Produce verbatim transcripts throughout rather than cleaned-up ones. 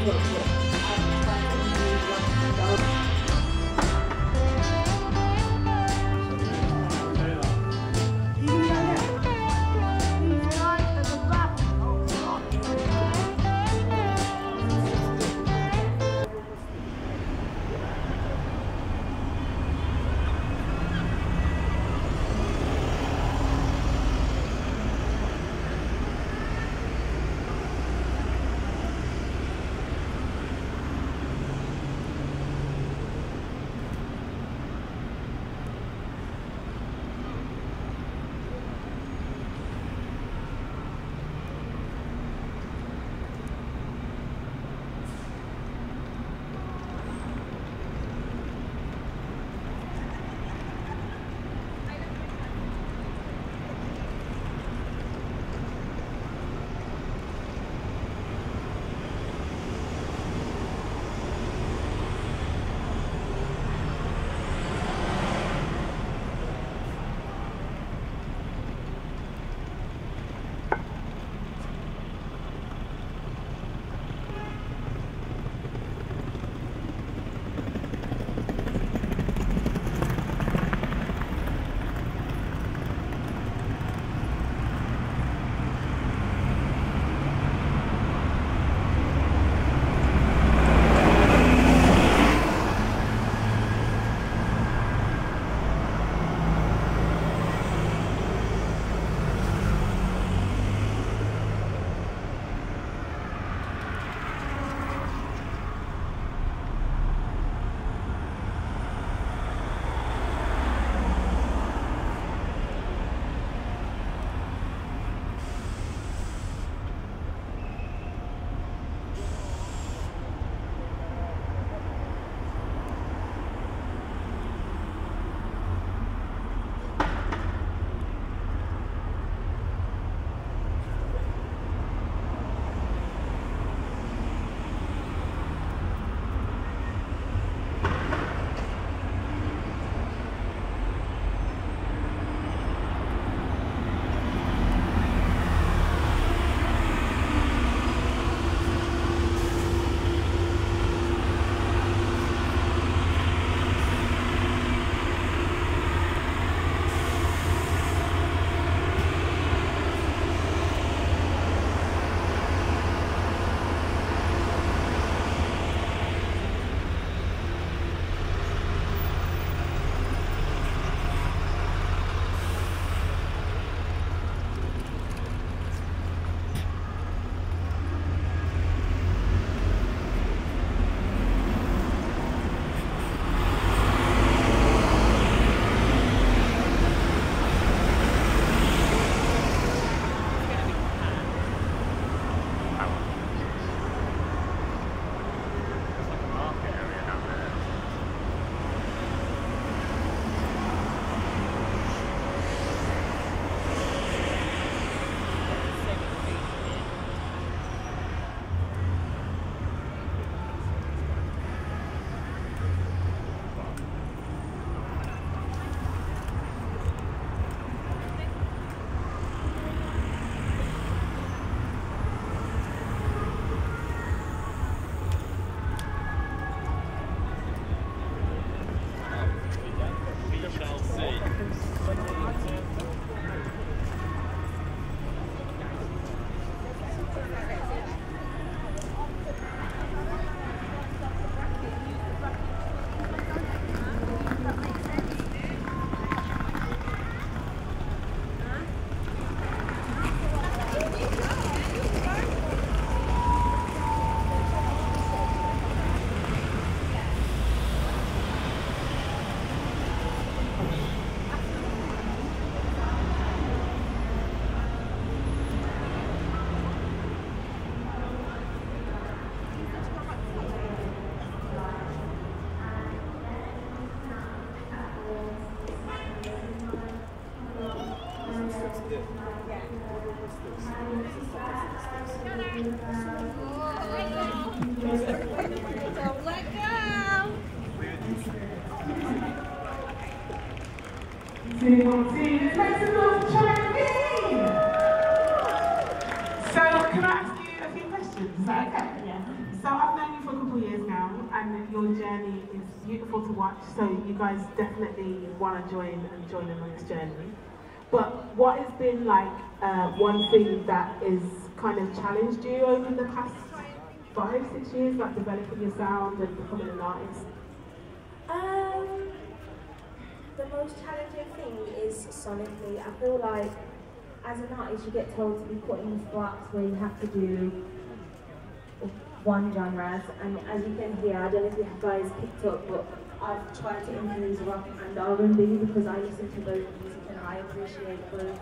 So can I ask you a few questions? Is that okay? Yeah. So I've years now, and your journey is beautiful to watch, so you guys definitely want to join and join in on this journey. But what has been like uh, one thing that is kind of challenged you over the past five, six years, like developing your sound and becoming an artist? Um, the most challenging thing is sonically. I feel like as an artist you get told to be put in this box where you have to do one genre, and as you can hear, I don't know if you guys picked up, but I've tried to influence rock and R and B because I listen to both music and I appreciate both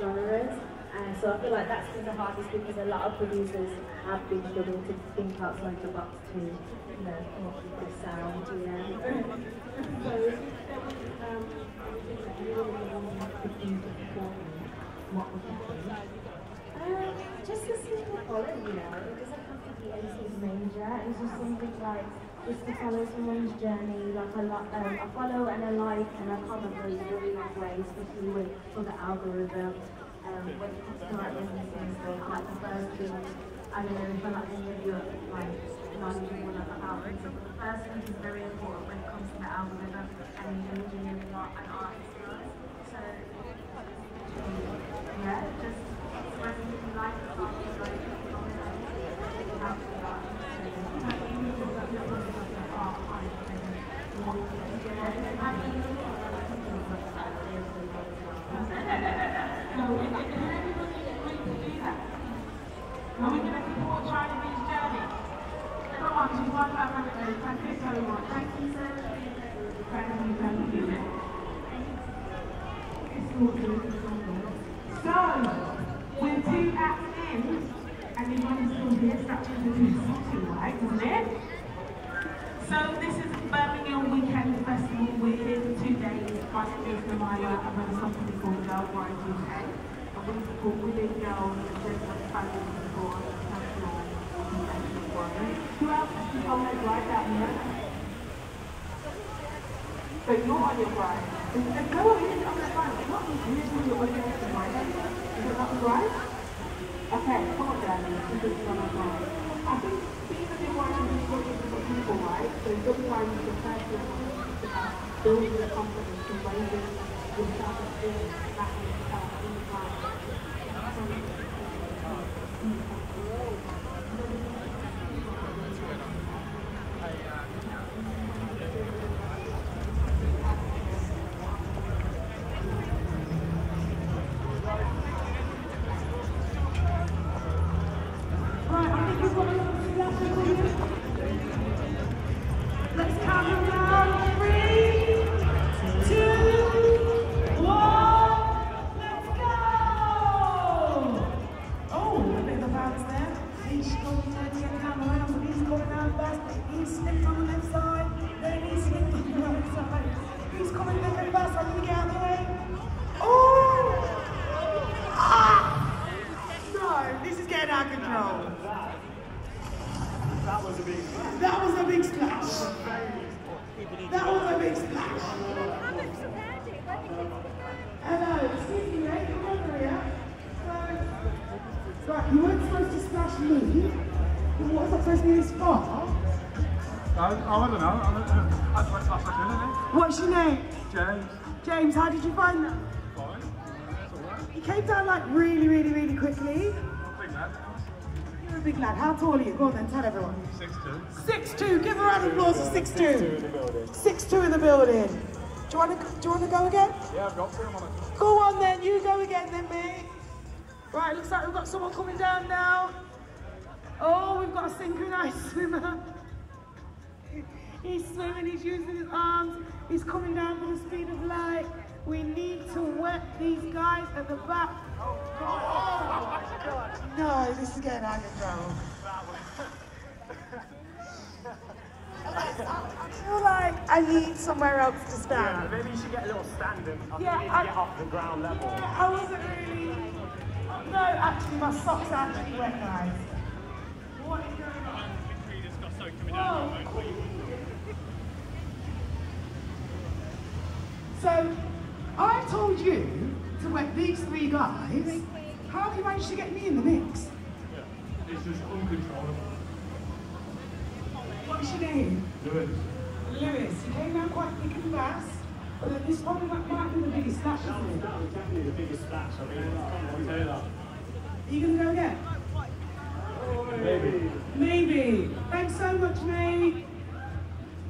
genres. And so I feel like that's been the hardest because a lot of producers have been struggling to think outside the box to, you know, come up with this sound. Yeah. So if there was um, anything that you really wanted to do before, what would you do? Just a simple follow, you know. It doesn't have to be anything major. It's just something like, just to follow someone's journey. Like I, like, um, I follow and I like and I cover those really long ways, especially with, for the algorithm. Um, when it comes to like businesses, like the first thing, I don't know if I like any of your like non-dream or other albums, but the first thing is very important when it comes to the algorithm and engineering what an artist does. So, yeah, just when you like the artist, like the artist, out the artist, and you need to look at the art kind of thing. So, is everybody agreed to do that? Are we going to keep all trying to reach journey? Come on, she's one five hundred days. Thank you so much. Thank you so much. Thank you, thank you. It's all good. So, we're two acts in, and you want to still hear structures that you want to like, isn't it? So, this is Birmingham Weekend Festival. We're here for two days. My name is Namaya. I run something called Worldwide U K. We support women, girls, and gender families and people on the national and who else is the comment right out here? So you're on your right. And no one is on the right. It's not usually you're on your right. Is it not the right? Okay, come on down. Because it's on the right. I think these are the ones who are talking to people, right? So sometimes the person about building the confidence and raising yourself and feeling that yourself. What's your name? James. James, how did you find that? Fine. It's alright. You came down like really, really, really quickly. I'm a big lad. You're a big lad. How tall are you? Go on then, tell everyone. six two. six two. Give a round of applause for six two. six two in the building. Do you want to? Do you want to go again? Yeah, I've got to. I'm Go on then. You go again then, mate. Right. Looks like we've got someone coming down now. Oh, we've got a synchronised swimmer. He's swimming, he's using his arms, he's coming down with the speed of light. We need to wet these guys at the back. Oh, God. Oh, God. No, this is getting out of control. I feel like I need somewhere else to stand. Yeah, maybe you should get a little standing. I yeah, think I, need to get off the ground level. Yeah, I wasn't really... Oh, no, actually, my socks are actually wet, guys. What is going on? Whoa. So, I told you to wet these three guys. How have you managed to get me in the mix? Yeah, it's just uncontrollable. what's your name? Lewis. Lewis, you came out quite thick and fast, but then this probably might be the biggest splash. That was, that was definitely the biggest splash. I mean, I can't say that. Are you going to go again? Maybe. Maybe. Thanks so much, mate.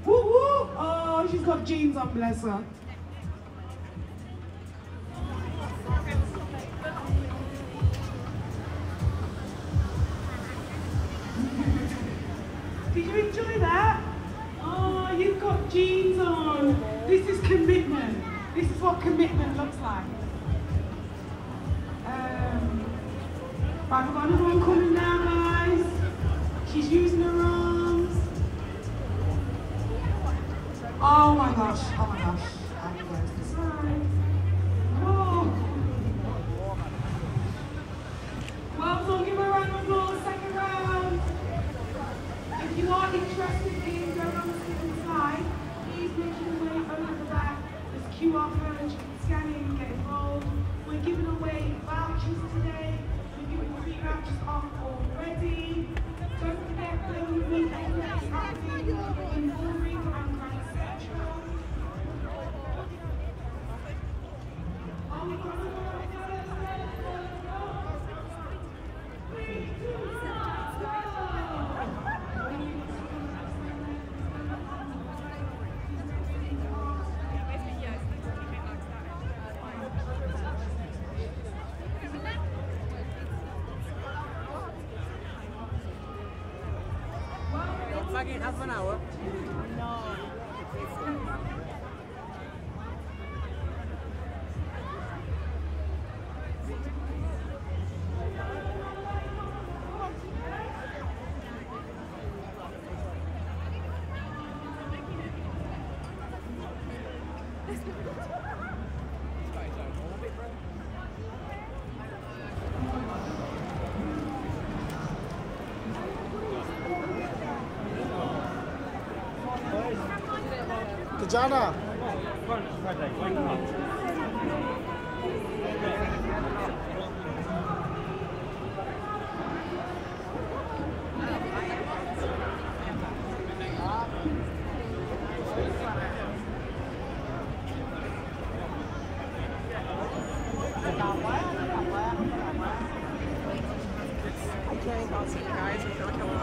Woo woo! Oh, she's got jeans on, bless her. Did you enjoy that? Oh, you've got jeans on. This is commitment. This is what commitment looks like. Um, right, we've got another one coming now, guys. She's using her arms. Oh my gosh, oh my gosh. I can go to the side. Whoa. Well done, give her a round of applause, second round. If you are interested in going on the second side, please make sure you wait over the back. There's Q R codes, you can scan in and get involved. We're giving away vouchers today. We're giving three vouchers off already. Don't forget that we meet everyone happening in Birmingham. Back in half an hour. No. Jana. I can't even see you guys if you're killing me.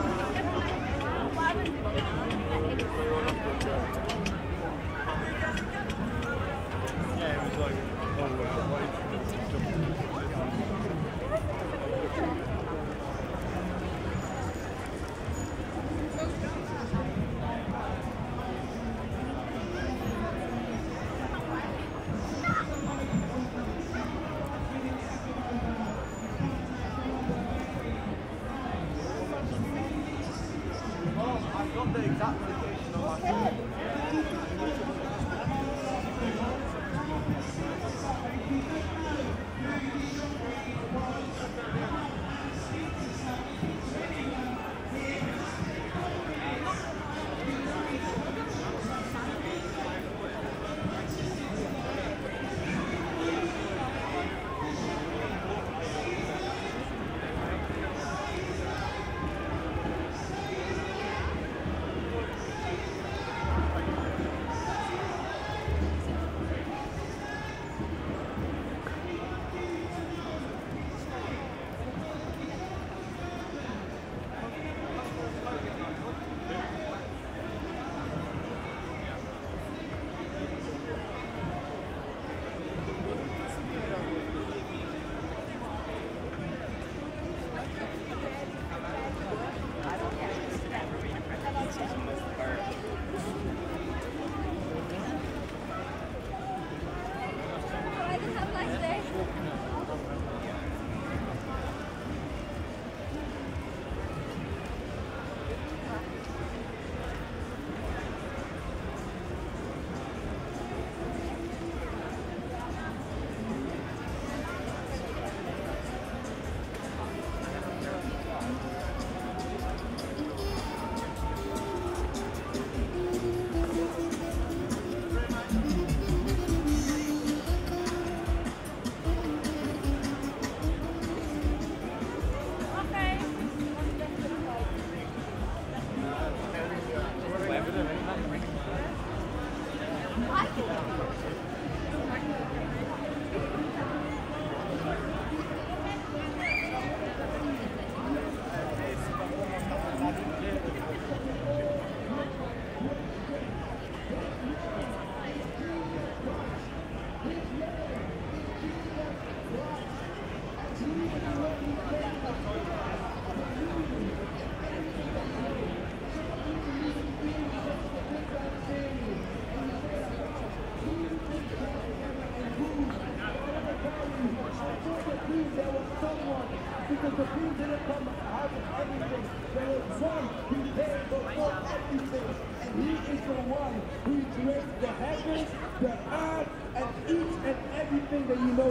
Yeah, it was like a long way away. Oh, I've got the exact location of my phone.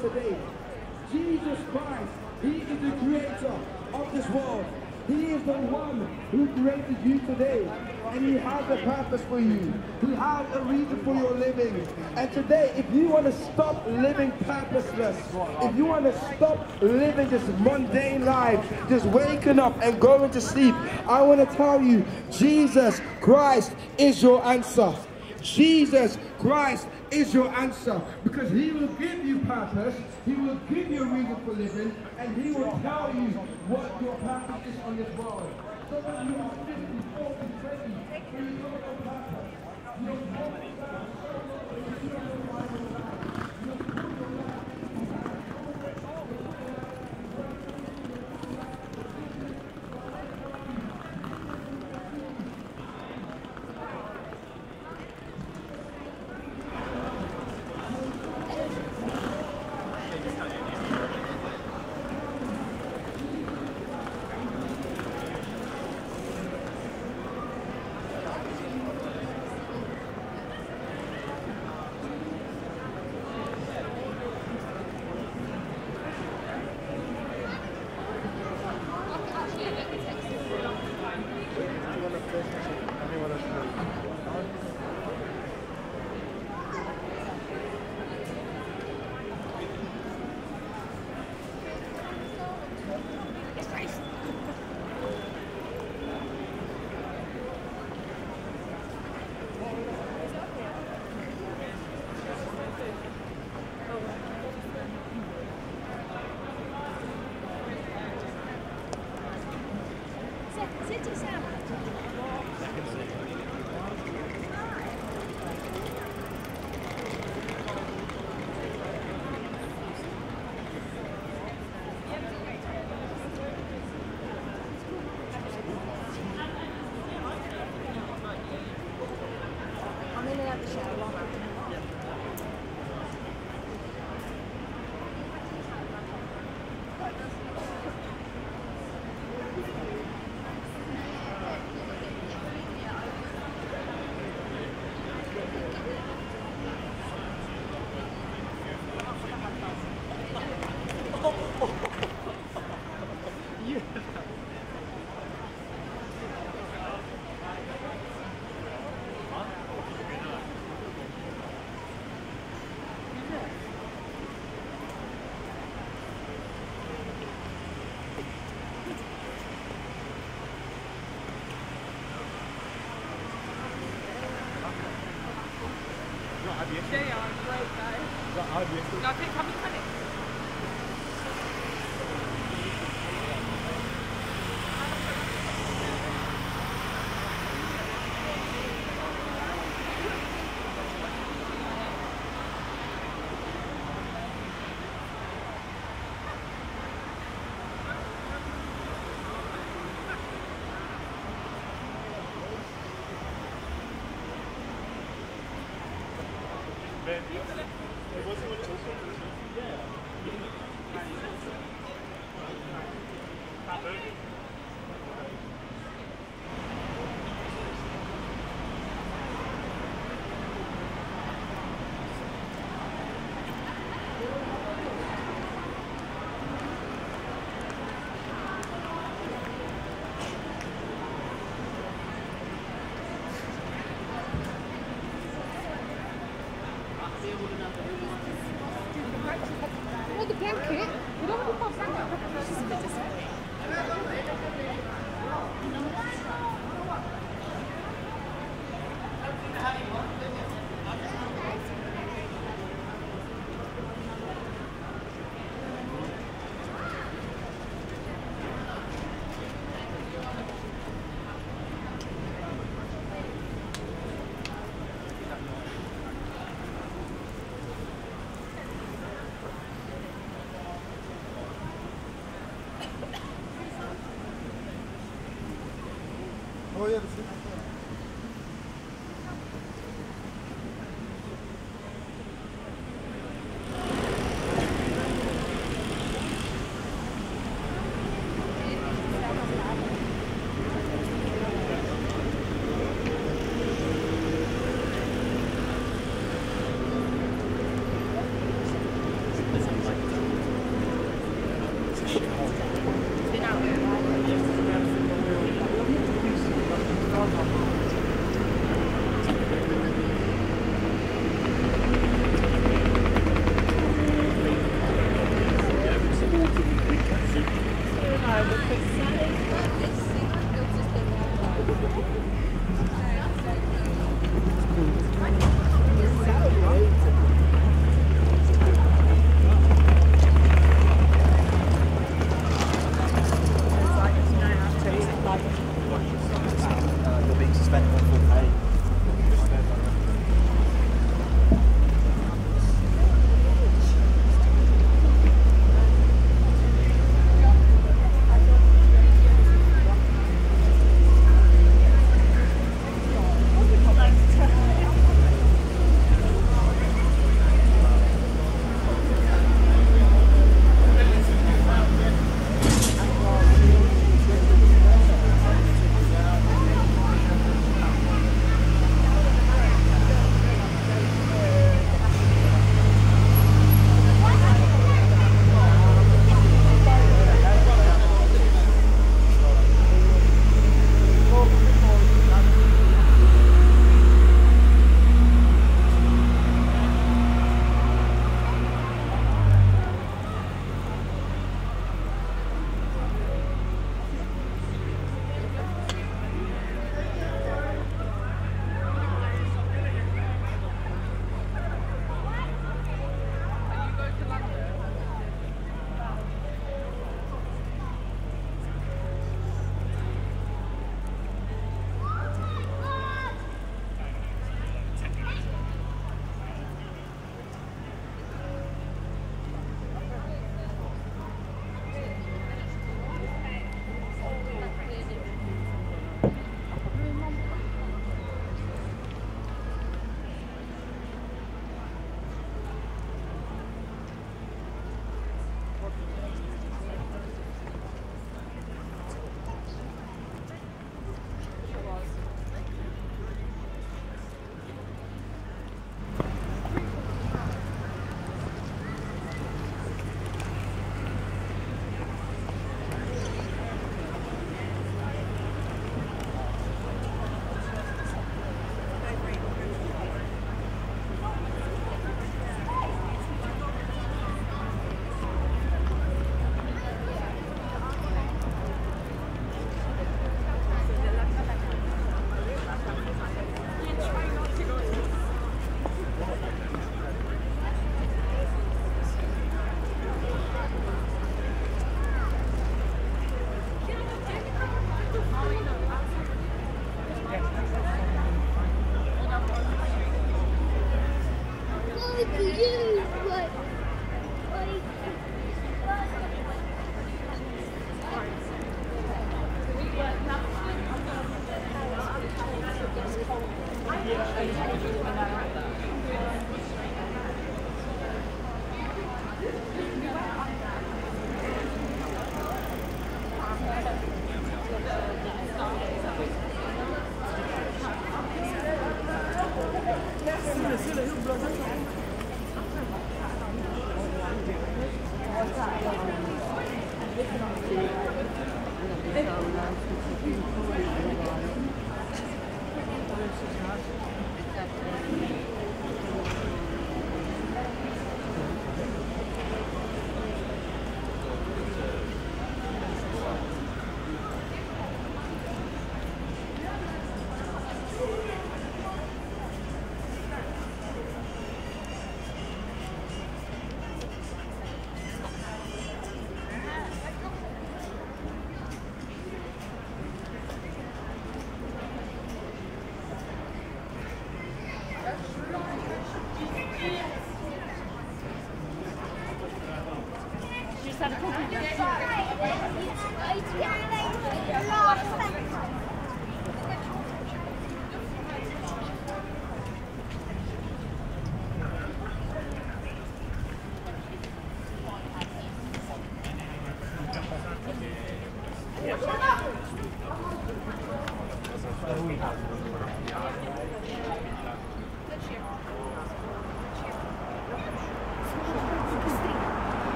Today. Jesus Christ, he is the creator of this world. He is the one who created you today. And he has a purpose for you. He has a reason for your living. And today, if you want to stop living purposeless, if you want to stop living this mundane life, just waking up and going to sleep, I want to tell you, Jesus Christ is your answer. Jesus Christ is your answer, because he will give you purpose, he will give you a reason for living, and he will tell you what your purpose is on this world. So when you are fifty, forty, twenty, when you don't know purpose, you'll walk down so much that you don't know why you're alive. You'll put your life on that.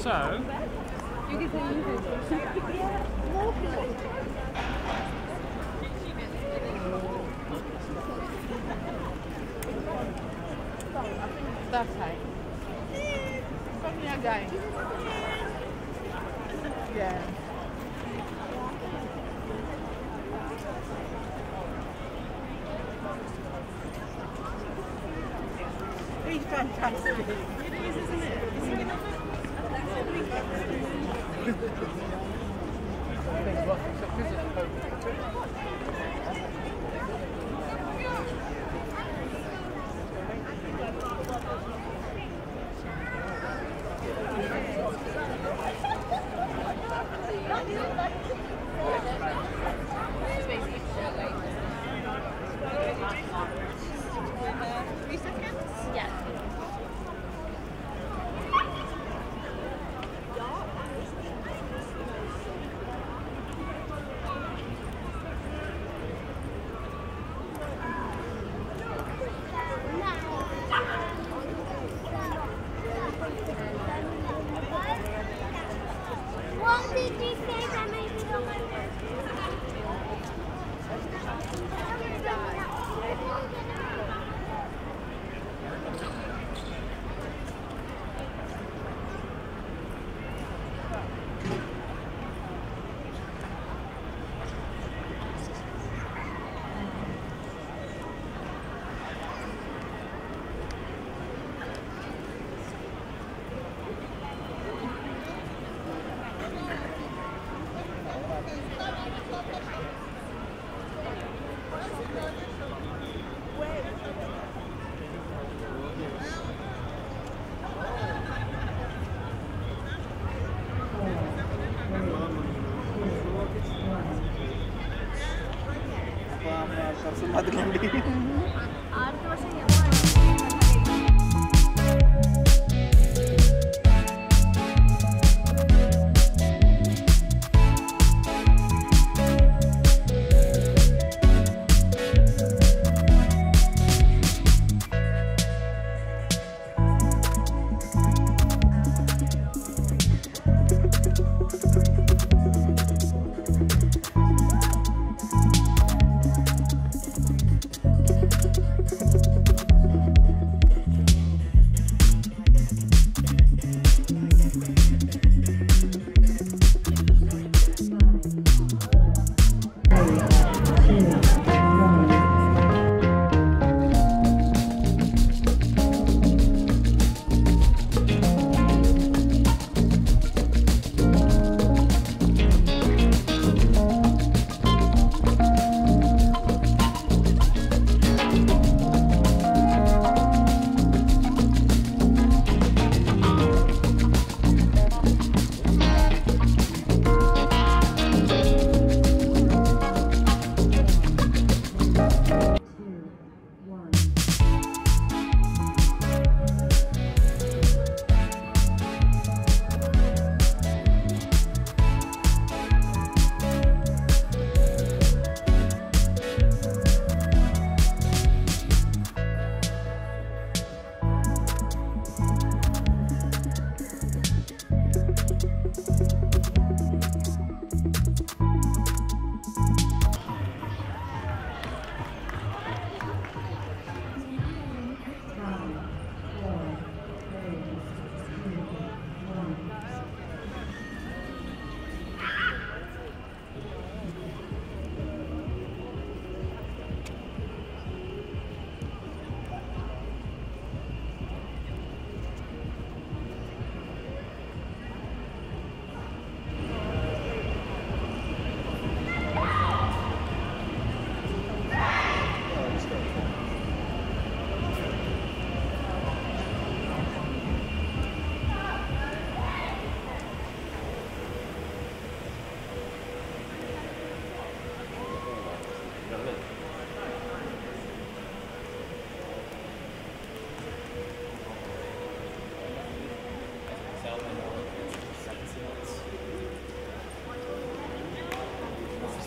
So, that's high. From your guy. Yeah. It's fantastic. It is, isn't it? Isn't it? Three seconds? Yeah. What did you say that made me go like this? Somebody can be.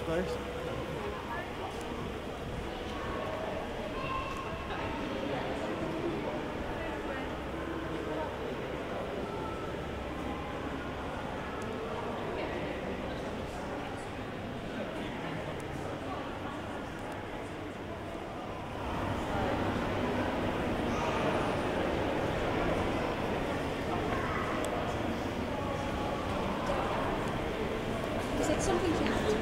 Players. something you have to do.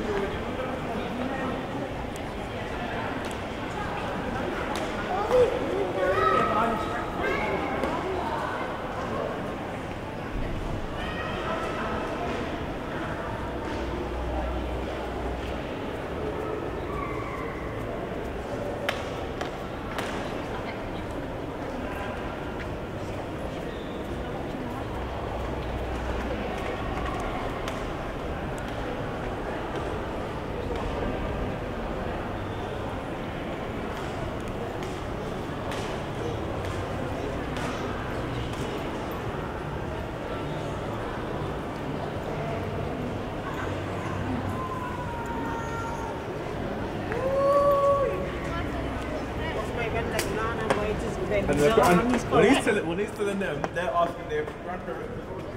When he's telling them, they're asking their grandparents.